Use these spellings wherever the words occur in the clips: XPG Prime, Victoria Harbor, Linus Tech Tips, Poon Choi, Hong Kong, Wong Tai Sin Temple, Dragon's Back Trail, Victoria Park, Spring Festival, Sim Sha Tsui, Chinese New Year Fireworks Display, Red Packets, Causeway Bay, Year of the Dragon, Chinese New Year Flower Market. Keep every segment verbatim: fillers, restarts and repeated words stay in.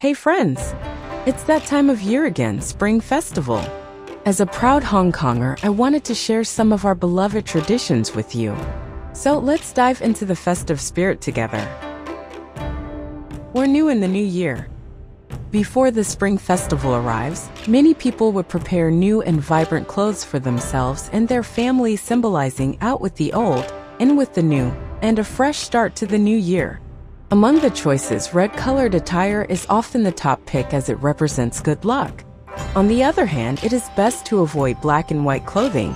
Hey friends! It's that time of year again, Spring Festival. As a proud Hong Konger, I wanted to share some of our beloved traditions with you. So let's dive into the festive spirit together. We're new in the new year. Before the Spring Festival arrives, many people would prepare new and vibrant clothes for themselves and their families, symbolizing out with the old, in with the new, and a fresh start to the new year. Among the choices, red-colored attire is often the top pick as it represents good luck. On the other hand, it is best to avoid black and white clothing.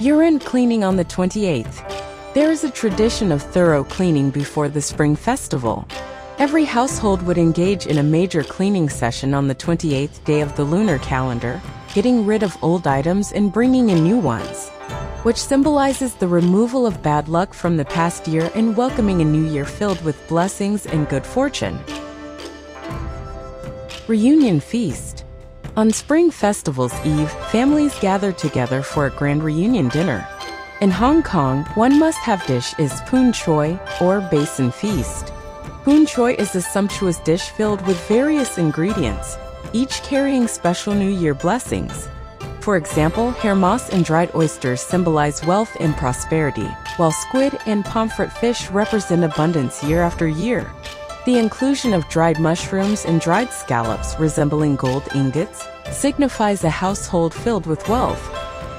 Urine cleaning on the twenty-eighth. There is a tradition of thorough cleaning before the Spring Festival. Every household would engage in a major cleaning session on the twenty-eighth day of the lunar calendar, getting rid of old items and bringing in new ones, which symbolizes the removal of bad luck from the past year and welcoming a new year filled with blessings and good fortune. Reunion feast. On Spring Festival's Eve, families gather together for a grand reunion dinner. In Hong Kong, one must-have dish is Poon Choi, or Basin Feast. Poon Choi is a sumptuous dish filled with various ingredients, each carrying special New Year blessings. For example, hair moss and dried oysters symbolize wealth and prosperity, while squid and pomfret fish represent abundance year after year. The inclusion of dried mushrooms and dried scallops resembling gold ingots signifies a household filled with wealth.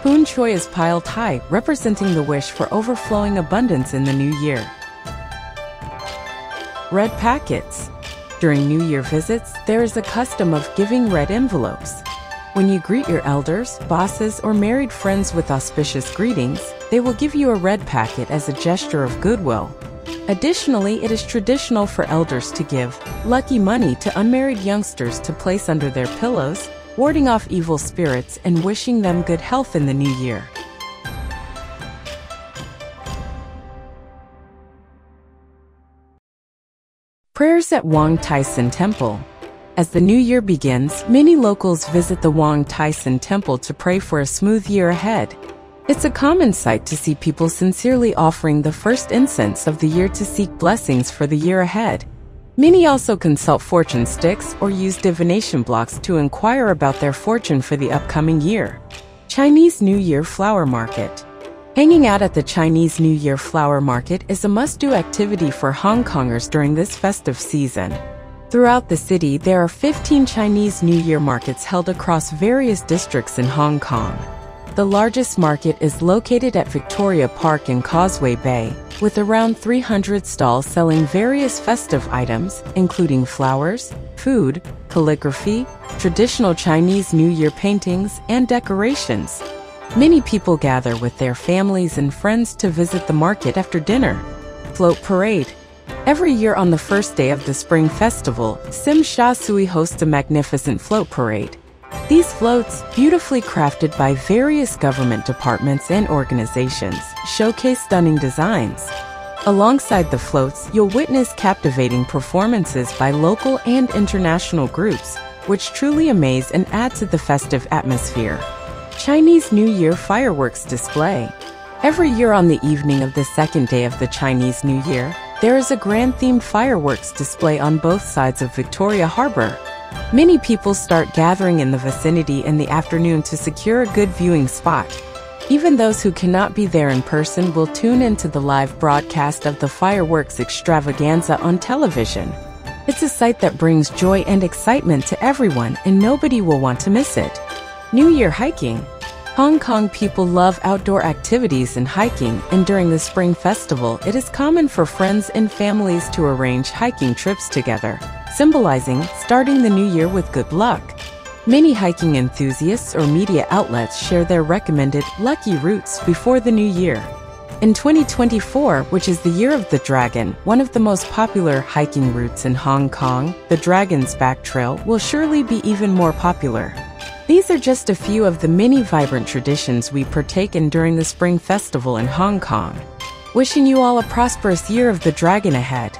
Poon Choi is piled high, representing the wish for overflowing abundance in the new year. Red packets. During New Year visits, there is a custom of giving red envelopes. When you greet your elders, bosses, or married friends with auspicious greetings, they will give you a red packet as a gesture of goodwill. Additionally, it is traditional for elders to give lucky money to unmarried youngsters to place under their pillows, warding off evil spirits and wishing them good health in the new year. Prayers at Wong Tai Sin Temple. As the new year begins, many locals visit the Wong Tai Sin Temple to pray for a smooth year ahead. It's a common sight to see people sincerely offering the first incense of the year to seek blessings for the year ahead. Many also consult fortune sticks or use divination blocks to inquire about their fortune for the upcoming year. Chinese New Year Flower Market. Hanging out at the Chinese New Year Flower Market is a must-do activity for Hong Kongers during this festive season. Throughout the city, there are fifteen Chinese New Year markets held across various districts in Hong Kong. The largest market is located at Victoria Park in Causeway Bay, with around three hundred stalls selling various festive items, including flowers, food, calligraphy, traditional Chinese New Year paintings, and decorations. Many people gather with their families and friends to visit the market after dinner. Float parade. Every year on the first day of the Spring Festival, Sim Sha Tsui hosts a magnificent float parade. These floats, beautifully crafted by various government departments and organizations, showcase stunning designs. Alongside the floats, you'll witness captivating performances by local and international groups, which truly amaze and add to the festive atmosphere. Chinese New Year fireworks display. Every year on the evening of the second day of the Chinese New Year, there is a grand-themed fireworks display on both sides of Victoria Harbor. Many people start gathering in the vicinity in the afternoon to secure a good viewing spot. Even those who cannot be there in person will tune into the live broadcast of the fireworks extravaganza on television. It's a sight that brings joy and excitement to everyone, and nobody will want to miss it. New Year hiking. Hong Kong people love outdoor activities and hiking, and during the Spring Festival, it is common for friends and families to arrange hiking trips together, symbolizing starting the new year with good luck. Many hiking enthusiasts or media outlets share their recommended lucky routes before the new year. In twenty twenty-four, which is the year of the dragon, one of the most popular hiking routes in Hong Kong, the Dragon's Back Trail will surely be even more popular. These are just a few of the many vibrant traditions we partake in during the Spring Festival in Hong Kong. Wishing you all a prosperous year of the dragon ahead.